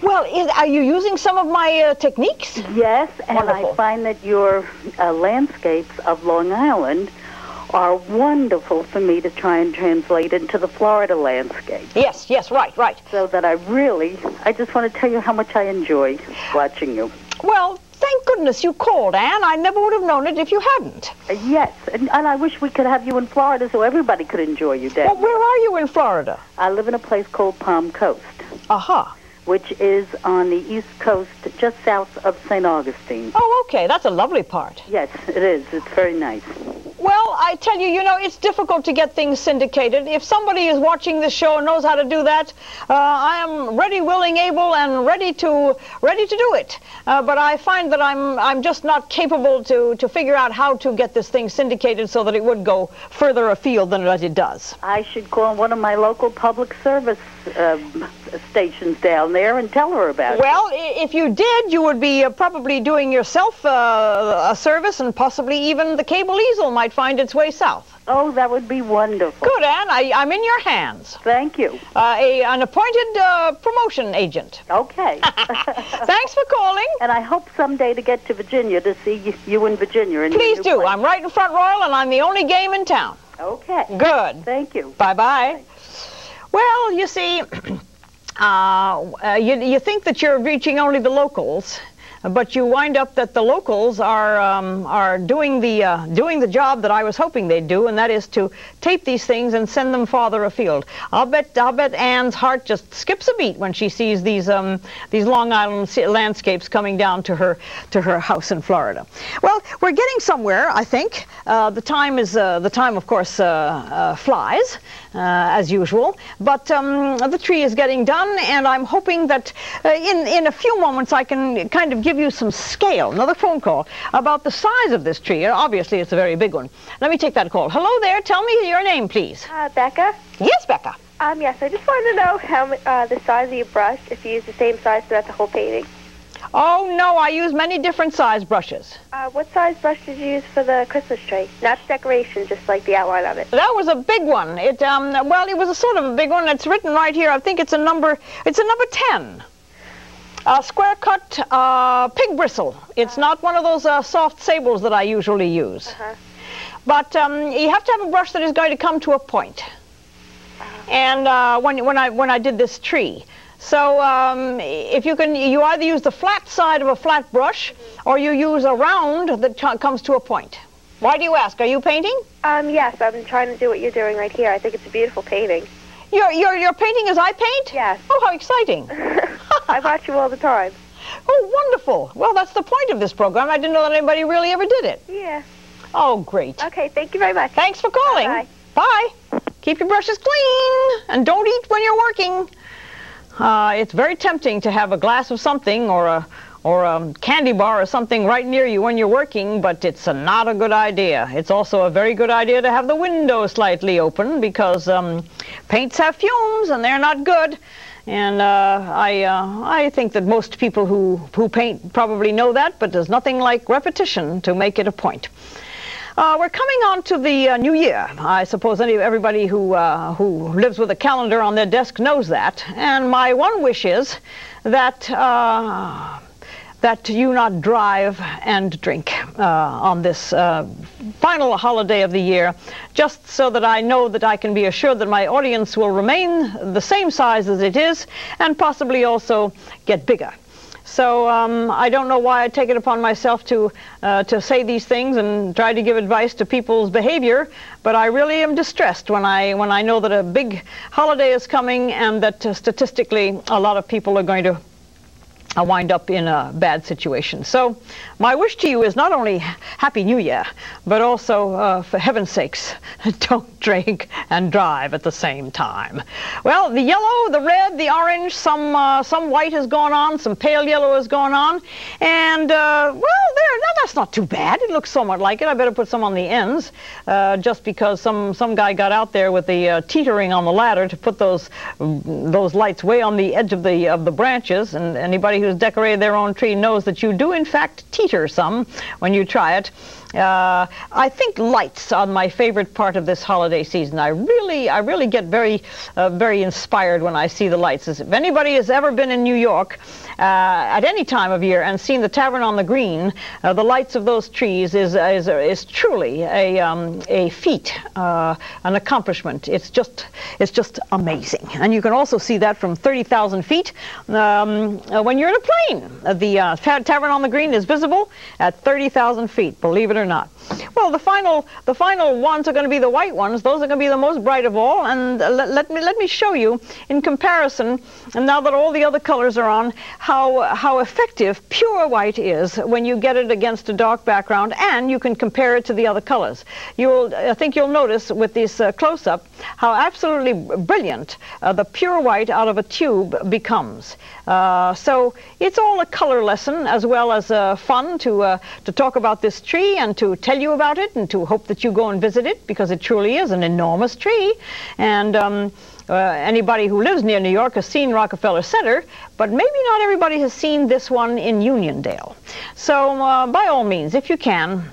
Well, is, are you using some of my uh, techniques? Yes, and wonderful. I find that your uh, landscapes of Long Island are wonderful for me to try and translate into the Florida landscape. Yes, yes, right, right. So that I really, I just want to tell you how much I enjoy watching you. Well, thank goodness you called, Anne. I never would have known it if you hadn't. Uh, yes, and, and I wish we could have you in Florida so everybody could enjoy you, Dad. Well, where are you in Florida? I live in a place called Palm Coast. Aha. Uh-huh. which is on the east coast, just south of Saint Augustine. Oh, okay. That's a lovely part. Yes, it is. It's very nice. Well, I tell you, you know, it's difficult to get things syndicated. If somebody is watching the show and knows how to do that, uh, I am ready, willing, able, and ready to ready to do it. Uh, but I find that I'm I'm just not capable to to figure out how to get this thing syndicated so that it would go further afield than it does. I should call one of my local public service um, stations down there and tell her about well, it. Well, if you did, you would be uh, probably doing yourself uh, a service, and possibly even the Cable Easel might find its way south. Oh, that would be wonderful. Good, Anne. I, I'm in your hands. Thank you. Uh, a, an appointed uh, promotion agent. Okay. Thanks for calling. And I hope someday to get to Virginia to see you, you in Virginia. In Please do. Place. I'm right in Front Royal, and I'm the only game in town. Okay. Good. Thank you. Bye-bye. Well, you see, uh, uh, you, you think that you're reaching only the locals, but you wind up that the locals are um, are doing the uh, doing the job that I was hoping they'd do, and that is to tape these things and send them farther afield. I'll bet I'll bet Anne's heart just skips a beat when she sees these um, these Long Island landscapes coming down to her to her house in Florida. Well, we're getting somewhere, I think. Uh, the time is uh, the time, of course, uh, uh, flies uh, as usual. But um, the tree is getting done, and I'm hoping that uh, in in a few moments I can kind of give you some scale, another phone call, about the size of this tree. Obviously, it's a very big one. Let me take that call. Hello there. Tell me your name, please. Uh, Becca? Yes, Becca. Um, yes, I just wanted to know how uh, the size of your brush, if you use the same size throughout the whole painting. Oh, no, I use many different size brushes. Uh, what size brush did you use for the Christmas tree? Not decoration, just like the outline of it. That was a big one. It, um, well, it was a sort of a big one. It's written right here. I think it's a number, it's a number ten. Uh, square cut uh, pig bristle. It's uh, not one of those uh, soft sables that I usually use. Uh-huh. But um, you have to have a brush that is going to come to a point. Uh-huh. And uh, when, when, I, when I did this tree. So um, if you can, you either use the flat side of a flat brush, mm-hmm. or you use a round that comes to a point. Why do you ask? Are you painting? Um, yes, I'm trying to do what you're doing right here. I think it's a beautiful painting. You're, you're, you're painting as I paint? Yes. Oh, how exciting. I watch you all the time. Oh, wonderful. Well, that's the point of this program. I didn't know that anybody really ever did it. Yeah. Oh, great. Okay, thank you very much. Thanks for calling. Bye. Bye. Bye. Keep your brushes clean and don't eat when you're working. Uh, it's very tempting to have a glass of something or a, or a candy bar or something right near you when you're working, but it's a, not a good idea. It's also a very good idea to have the window slightly open because um, paints have fumes and they're not good. And uh, I, uh, I think that most people who, who paint probably know that, but there's nothing like repetition to make it a point. Uh, we're coming on to the uh, new year. I suppose any, everybody who, uh, who lives with a calendar on their desk knows that. And my one wish is that, uh, that you not drive and drink uh, on this uh, final holiday of the year, just so that I know that I can be assured that my audience will remain the same size as it is and possibly also get bigger. So um, I don't know why I take it upon myself to, uh, to say these things and try to give advice to people's behavior, but I really am distressed when I, when I know that a big holiday is coming and that uh, statistically a lot of people are going to I wind up in a bad situation. So my wish to you is not only Happy New Year, but also, uh, for heaven's sakes, don't drink and drive at the same time. Well, the yellow, the red, the orange, some uh, some white has gone on, some pale yellow has gone on, and, uh, well, there, no, that's not too bad. It looks somewhat like it. I better put some on the ends, uh, just because some, some guy got out there with the uh, teetering on the ladder to put those those lights way on the edge of the, of the branches, and anybody who who's decorated their own tree knows that you do in fact teeter some when you try it. Uh, I think lights are my favorite part of this holiday season. I really, I really get very, uh, very inspired when I see the lights. As if anybody has ever been in New York uh, at any time of year and seen the Tavern on the Green, uh, the lights lights of those trees is is, is truly a um, a feat, uh, an accomplishment. It's just it's just amazing, and you can also see that from thirty thousand feet um, when you're in a plane. The uh, Tavern on the Green is visible at thirty thousand feet. Believe it or not. Well, the final the final ones are going to be the white ones. Those are going to be the most bright of all, and let, let me let me show you in comparison. And now that all the other colors are on, how how effective pure white is when you get it against a dark background, and you can compare it to the other colors. You'll I think you'll notice with this uh, close-up how absolutely brilliant uh, the pure white out of a tube becomes. Uh, so it's all a color lesson as well as uh, fun to uh, to talk about this tree and to tell you about it and to hope that you go and visit it, because it truly is an enormous tree. And um, Uh, anybody who lives near New York has seen Rockefeller Center, but maybe not everybody has seen this one in Uniondale. So uh, by all means, if you can, uh,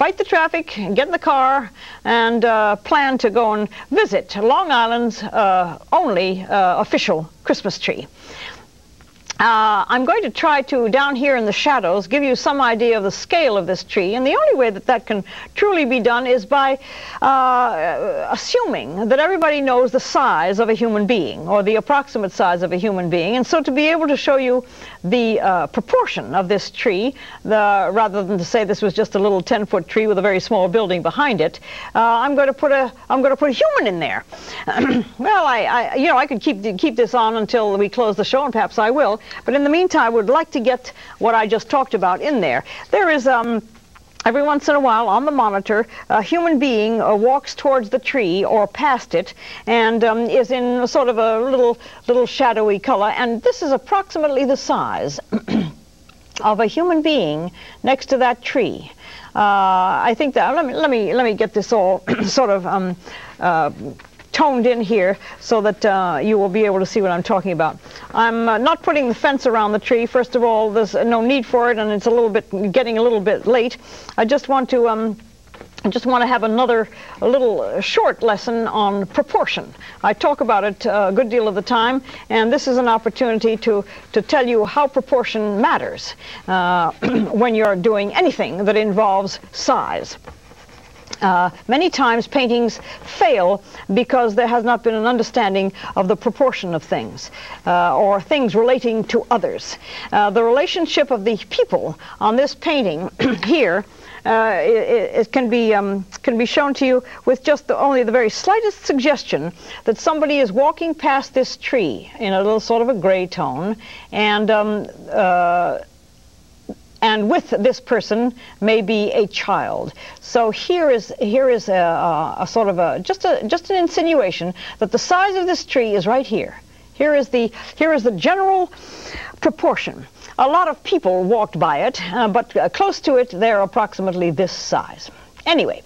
fight the traffic, get in the car, and uh, plan to go and visit Long Island's uh, only uh, official Christmas tree. Uh, I'm going to try to, down here in the shadows, give you some idea of the scale of this tree. And the only way that that can truly be done is by uh, assuming that everybody knows the size of a human being, or the approximate size of a human being. And so to be able to show you the uh, proportion of this tree, the, rather than to say this was just a little ten-foot tree with a very small building behind it, uh, I'm going to put a, I'm going to put a human in there. Well, I, I, you know, I could keep, keep this on until we close the show, and perhaps I will. But in the meantime, I would like to get what I just talked about in there. There is, um, every once in a while, on the monitor, a human being uh, walks towards the tree or past it, and um, is in sort of a little, little shadowy color. And this is approximately the size of a human being next to that tree. Uh, I think that let me let me let me get this all sort of um, uh, toned in here so that uh, you will be able to see what I'm talking about. I'm uh, not putting the fence around the tree. First of all, there's no need for it, and it's a little bit getting a little bit late. I just want to um, I just want to have another a little short lesson on proportion. I talk about it a good deal of the time, and this is an opportunity to to tell you how proportion matters uh, when you're doing anything that involves size. Uh, many times paintings fail because there has not been an understanding of the proportion of things uh, or things relating to others. Uh, the relationship of the people on this painting here uh, it, it can be um, can be shown to you with just the, only the very slightest suggestion that somebody is walking past this tree in a little sort of a gray tone, and um, uh, and with this person may be a child. So here is here is a, a, a sort of a just a just an insinuation that the size of this tree is right here. Here is the here is the general proportion. A lot of people walked by it, uh, but uh, close to it, they're approximately this size. Anyway.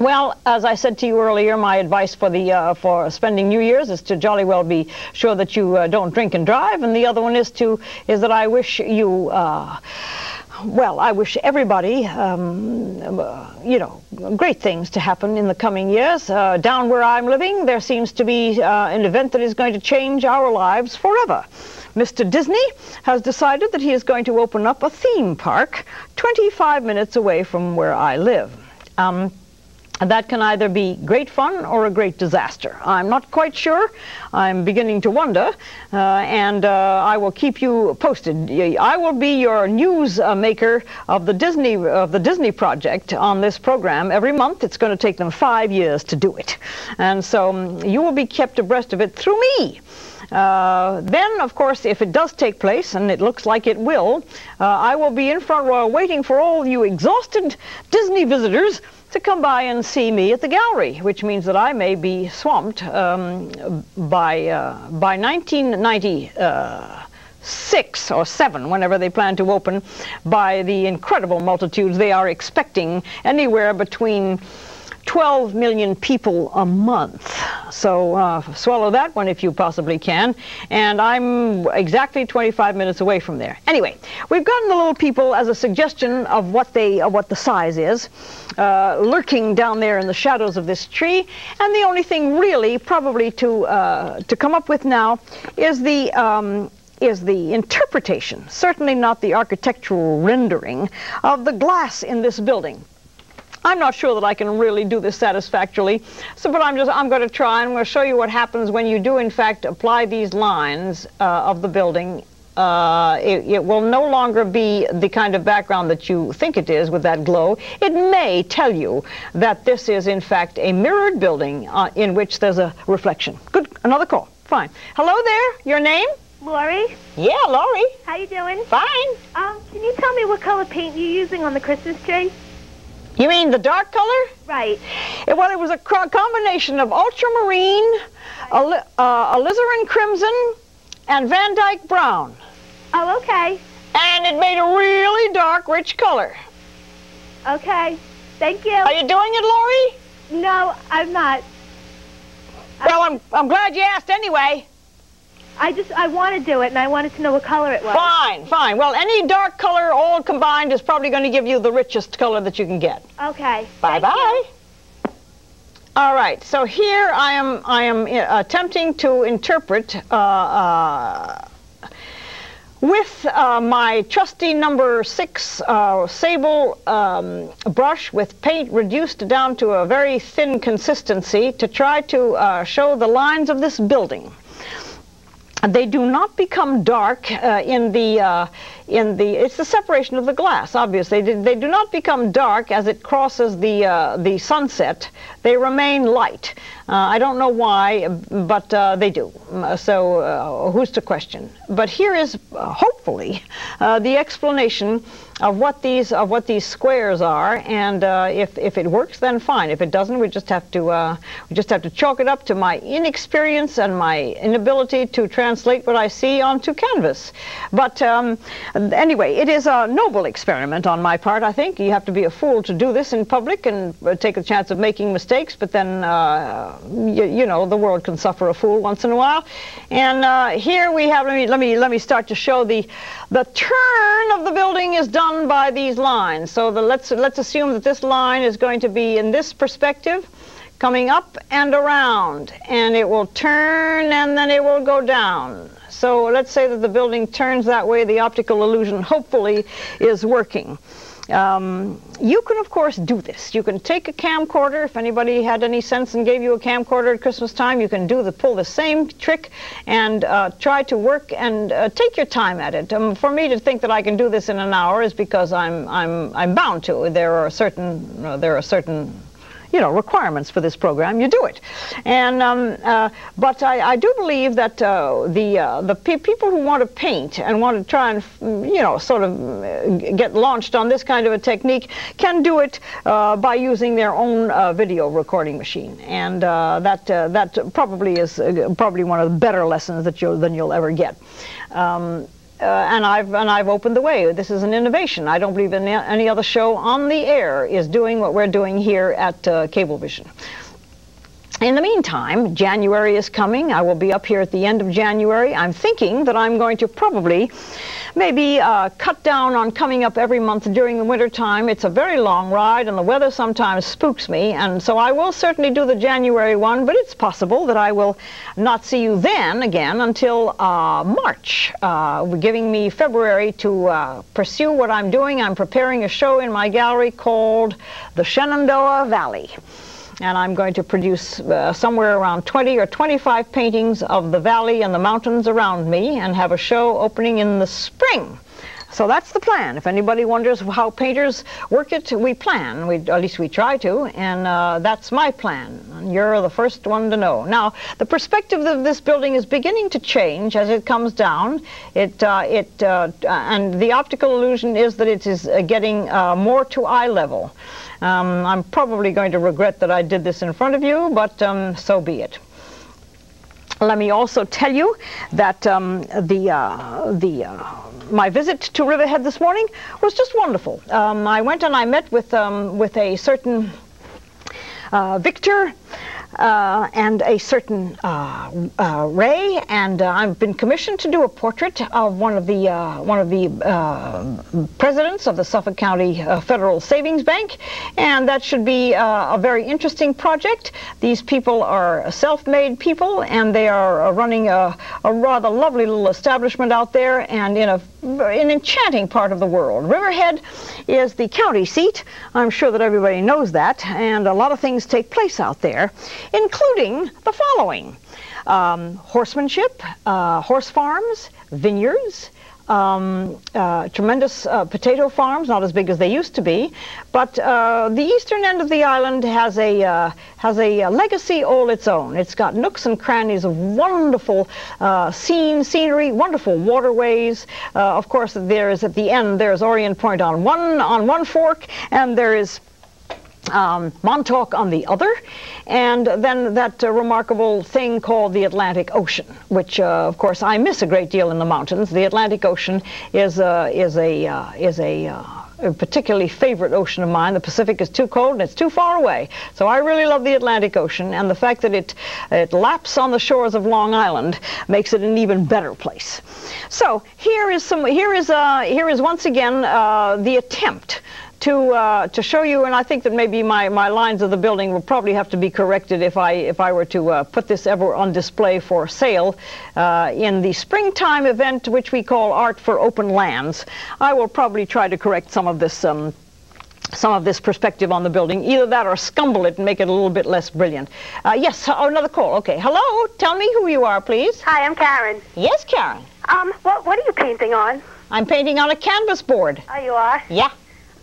Well, as I said to you earlier, my advice for the uh, for spending New Year's is to jolly well be sure that you uh, don't drink and drive, and the other one is to is that I wish you uh, well, I wish everybody um, uh, you know great things to happen in the coming years. Uh, down where I'm living, there seems to be uh, an event that is going to change our lives forever. Mister Disney has decided that he is going to open up a theme park twenty-five minutes away from where I live. Um, And that can either be great fun or a great disaster. I'm not quite sure. I'm beginning to wonder. Uh, and uh, I will keep you posted. I will be your news uh, maker of the Disney of the Disney project on this program every month. It's going to take them five years to do it. And so um, you will be kept abreast of it through me. Uh, then, of course, if it does take place, and it looks like it will, uh, I will be in Front Royal waiting for all you exhausted Disney visitors to come by and see me at the gallery, which means that I may be swamped um, by, uh, by nineteen ninety-six or seven, whenever they plan to open, by the incredible multitudes. They are expecting anywhere between twelve million people a month. So uh, swallow that one if you possibly can. And I'm exactly twenty-five minutes away from there. Anyway, we've gotten the little people as a suggestion of what they, of what the size is, uh, lurking down there in the shadows of this tree. And the only thing really probably to, uh, to come up with now is the, um, is the interpretation, certainly not the architectural rendering, of the glass in this building. I'm not sure that I can really do this satisfactorily, so but I'm just I'm going to try, and I'm going to show you what happens when you do in fact apply these lines uh, of the building. Uh, it, it will no longer be the kind of background that you think it is with that glow. It may tell you that this is in fact a mirrored building uh, in which there's a reflection. Good, another call. Fine. Hello there. Your name? Laurie. Yeah, Laurie. How you doing? Fine. Um, can you tell me what color paint you're using on the Christmas tree? You mean the dark color? Right. It, well, it was a combination of ultramarine, right. a, uh, alizarin crimson, and Van Dyke brown. Oh, okay. And it made a really dark, rich color. Okay. Thank you. Are you doing it, Laurie? No, I'm not. Well, I'm, I'm glad you asked anyway. I just, I want to do it, and I wanted to know what color it was. Fine, fine. Well, any dark color all combined is probably going to give you the richest color that you can get. Okay. Bye-bye. All right, so here I am, I am attempting to interpret uh, uh, with uh, my trusty number six uh, sable um, brush with paint reduced down to a very thin consistency to try to uh, show the lines of this building. They do not become dark uh, in the, uh, in the, it's the separation of the glass, obviously. They do, they do not become dark as it crosses the, uh, the sunset. They remain light. Uh, I don't know why, but uh, they do. So uh, who's to question? But here is, uh, hopefully, uh, the explanation of what these, of what these squares are. And uh, if, if it works, then fine. If it doesn't, we just have to, uh, we just have to chalk it up to my inexperience and my inability to translate what I see onto canvas. But um, anyway, it is a noble experiment on my part, I think. You have to be a fool to do this in public and take a chance of making mistakes, but then, uh, You, you know, the world can suffer a fool once in a while. And uh, here we have, let me, let me, let me start to show the, the turn of the building is done by these lines. So the, let's, let's assume that this line is going to be in this perspective, coming up and around. And it will turn and then it will go down. So let's say that the building turns that way, the optical illusion hopefully is working. Um, you can, of course, do this. You can take a camcorder. If anybody had any sense and gave you a camcorder at Christmas time, you can do the pull the same trick and uh, try to work and uh, take your time at it. Um, for me to think that I can do this in an hour is because I'm I'm I'm bound to. There are certain uh, there are certain. you know, requirements for this program, you do it. And, um, uh, but I, I do believe that uh, the, uh, the pe people who want to paint and want to try and, you know, sort of get launched on this kind of a technique can do it uh, by using their own uh, video recording machine. And uh, that, uh, that probably is uh, probably one of the better lessons that you'll, than you'll ever get. Um, Uh, and I've and I've opened the way. This is an innovation. I don't believe in any other show on the air is doing what we're doing here at uh, Cablevision. In the meantime, January is coming. I will be up here at the end of January. I'm thinking that I'm going to probably maybe uh, cut down on coming up every month during the winter time. It's a very long ride, and the weather sometimes spooks me, and so I will certainly do the January one, but it's possible that I will not see you then again until uh, March, uh, giving me February to uh, pursue what I'm doing. I'm preparing a show in my gallery called The Shenandoah Valley. And I'm going to produce uh, somewhere around twenty or twenty-five paintings of the valley and the mountains around me and have a show opening in the spring. So that's the plan. If anybody wonders how painters work it, we plan. We, at least we try to, and uh, that's my plan. You're the first one to know. Now, the perspective of this building is beginning to change as it comes down. It, uh, it, uh, and the optical illusion is that it is uh, getting uh, more to eye level. Um, I'm probably going to regret that I did this in front of you, but um, so be it. Let me also tell you that um, the, uh, the, uh, my visit to Riverhead this morning was just wonderful. Um, I went and I met with, um, with a certain uh, Victor uh, and a certain uh, uh, Ray, and uh, I've been commissioned to do a portrait of one of the uh, one of the uh, presidents of the Suffolk County uh, Federal Savings Bank, and that should be uh, a very interesting project. These people are self-made people, and they are uh, running a, a rather lovely little establishment out there, and in a an enchanting part of the world. Riverhead is the county seat. I'm sure that everybody knows that, and a lot of things take place out there, including the following: um, horsemanship, uh, horse farms, vineyards, um, uh, tremendous uh, potato farms, not as big as they used to be, but uh, the eastern end of the island has a uh, has a uh, legacy all its own. It's got nooks and crannies of wonderful uh, scene, scenery, wonderful waterways. Uh, of course, there is at the end there is Orient Point on one on one fork, and there is um, Montauk on the other, and then that uh, remarkable thing called the Atlantic Ocean, which uh, of course I miss a great deal in the mountains. The Atlantic Ocean is uh, is a uh, is a uh, a particularly favorite ocean of mine. The Pacific is too cold and it's too far away. So I really love the Atlantic Ocean, and the fact that it, it laps on the shores of Long Island makes it an even better place. So here is some, here is, uh, here is once again uh, the attempt to uh, to show you, and I think that maybe my my lines of the building will probably have to be corrected if I if I were to uh, put this ever on display for sale uh, in the springtime event, which we call Art for Open Lands. I will probably try to correct some of this um, some of this perspective on the building, either that or scumble it and make it a little bit less brilliant. Uh, yes, oh, another call. Okay, hello. Tell me who you are, please. Hi, I'm Karen. Yes, Karen. Um, what what are you painting on? I'm painting on a canvas board. Oh, you are? Yeah.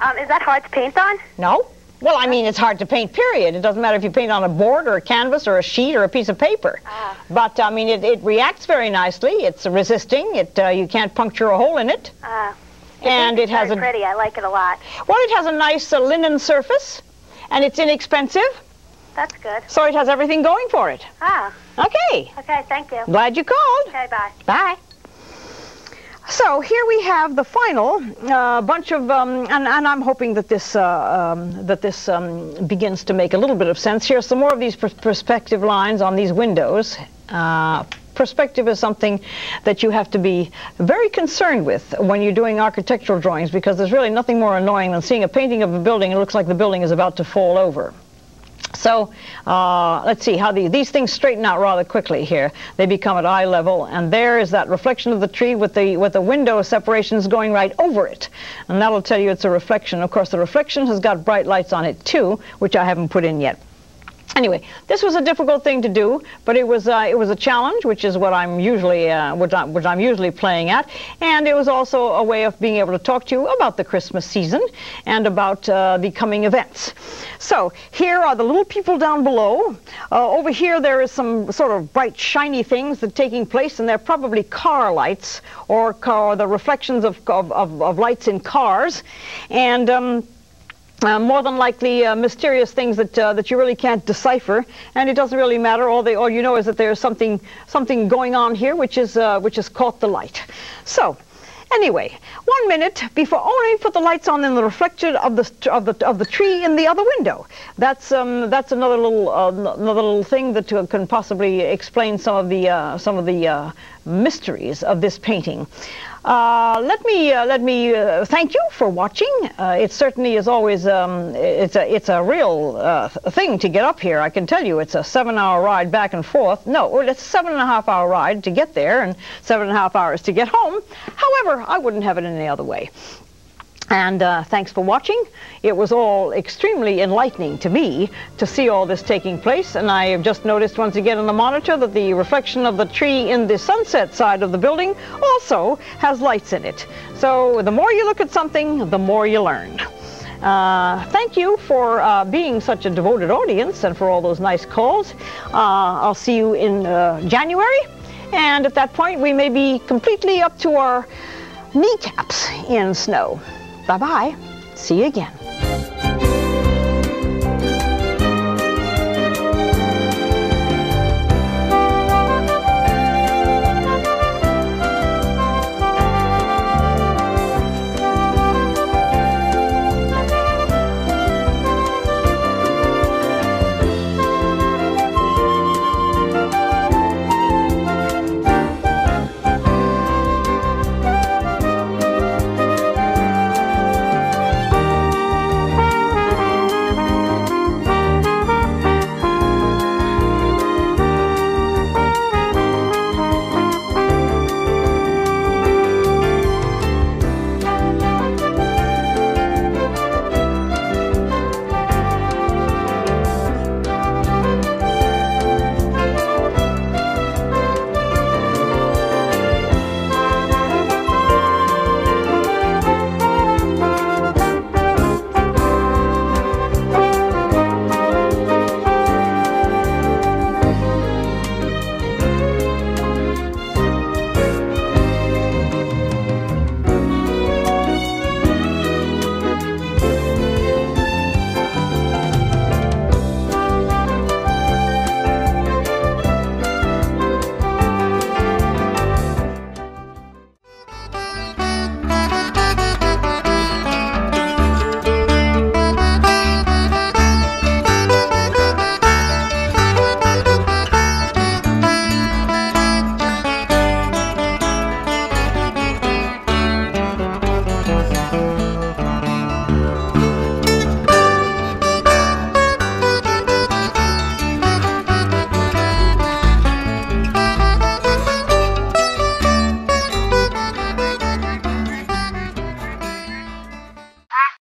Um, is that hard to paint on? No. Well, I mean, it's hard to paint, period. It doesn't matter if you paint on a board or a canvas or a sheet or a piece of paper. Ah. But, I mean, it, it reacts very nicely. It's resisting. It uh, you can't puncture a hole in it. Ah. And it has a... It's very pretty. I like it a lot. Well, it has a nice uh, linen surface, and it's inexpensive. That's good. So it has everything going for it. Ah. Okay. Okay, thank you. Glad you called. Okay, bye. Bye. So here we have the final uh, bunch of, um, and, and I'm hoping that this uh, um, that this um, begins to make a little bit of sense. Here's some more of these pers perspective lines on these windows. Uh, Perspective is something that you have to be very concerned with when you're doing architectural drawings, because there's really nothing more annoying than seeing a painting of a building and it looks like the building is about to fall over. So uh, let's see how the, these things straighten out rather quickly here. They become at eye level, and there is that reflection of the tree with the with the window separations going right over it, and that'll tell you it's a reflection. Of course, the reflection has got bright lights on it too, which I haven't put in yet. Anyway, this was a difficult thing to do, but it was uh, it was a challenge, which is what I'm usually uh, what I'm, what I'm usually playing at, and it was also a way of being able to talk to you about the Christmas season and about uh, the coming events. So here are the little people down below. Uh, over here there is some sort of bright, shiny things that are taking place, and they're probably car lights or car, the reflections of of, of of lights in cars, and. Um, Uh, more than likely uh, mysterious things that uh, that you really can't decipher, and it doesn't really matter. All they all you know is that there's something something going on here, which is uh, which has caught the light. So, anyway, one minute before only put the lights on in the reflection of the of the of the tree in the other window. That's um that's another little uh, another little thing that uh, can possibly explain some of the uh, some of the uh, mysteries of this painting. Uh, let me uh, let me uh, thank you for watching. Uh, it certainly is always um, it's a it's a real uh, thing to get up here. I can tell you, it's a seven-hour ride back and forth. No, well, it's a seven and a half hour ride to get there and seven and a half hours to get home. However, I wouldn't have it any other way. And uh, thanks for watching. It was all extremely enlightening to me to see all this taking place, and I have just noticed once again on the monitor that the reflection of the tree in the sunset side of the building also has lights in it. So the more you look at something, the more you learn. Uh, thank you for uh, being such a devoted audience and for all those nice calls. Uh, I'll see you in uh, January, and at that point we may be completely up to our kneecaps in snow. Bye-bye. See you again.